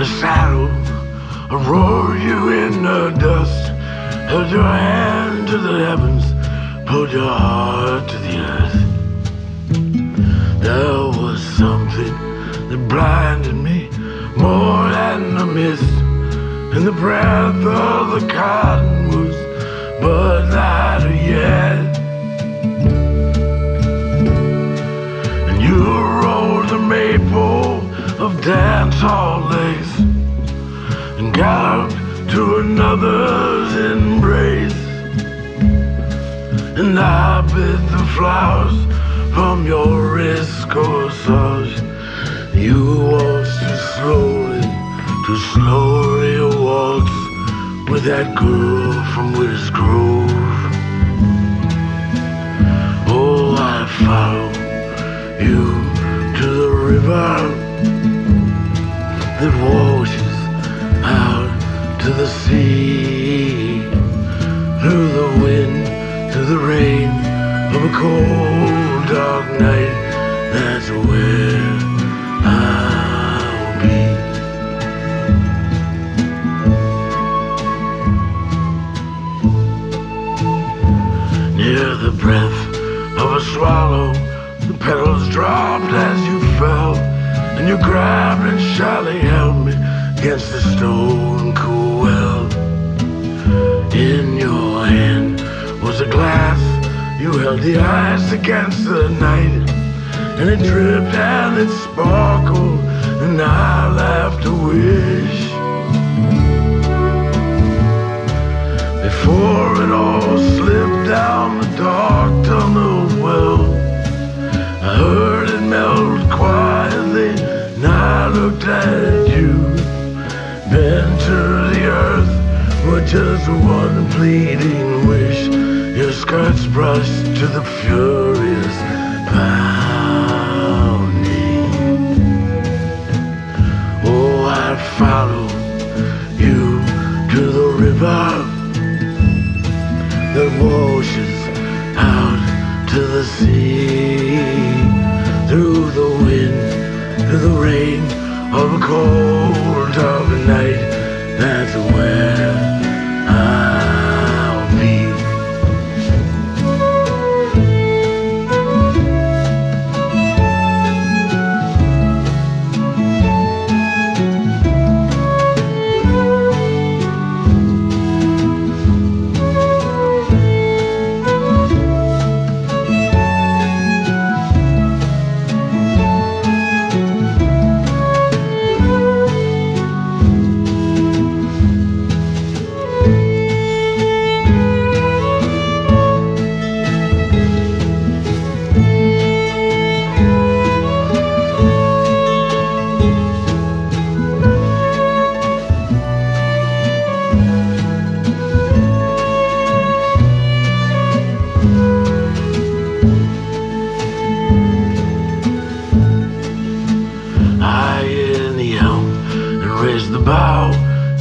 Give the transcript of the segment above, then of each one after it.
the saddle, I'll roll you in the dust. Hold your hand to the heavens, pull your heart to the earth. There was something that blinded me more than the mist and the breath of the cottonwoods, but lighter yet. And you rolled the maple of dance hall lace and galloped to another's embrace, and I bit the flowers from your wrist corsage. You waltzed too slowly a waltz with that girl from Widow's Grove. Oh, I follow you to the river that washes out to the sea, through the wind, through the rain of a cold dark night. That's where I'll be. Near the breath of a swallow, the petals dropped as you fell, and you grabbed and shyly held me against the stone cool well. In your hand was a glass, you held the ice against the night, and it dripped and it sparkled, and I laughed a wish. Before it all slipped down the dark tunnel well, I heard it melt quietly, and I looked at you. Bent to the earth with just one pleading wish, your skirts brushed to the furious pounding. Oh, I follow you to the river that washes out to the sea, through the wind, through the rain of a cold dark night. That's where I'll be. The bough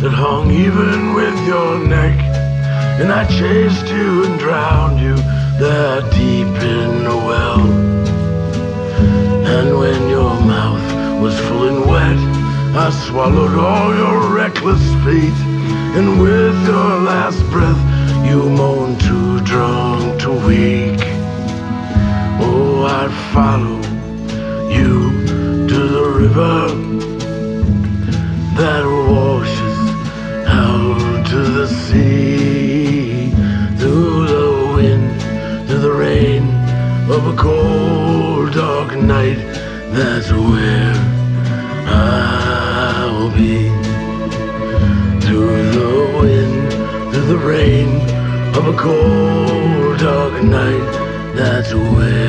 that hung even with your neck, and I chased you and drowned you there deep in the well. And when your mouth was full and wet, I swallowed all your reckless feet, and with your last breath you moaned too drunk, too weak. Oh, I follow you to the river that washes out to the sea, through the wind, through the rain of a cold dark night. That's where I'll be. Through the wind, through the rain of a cold dark night. That's where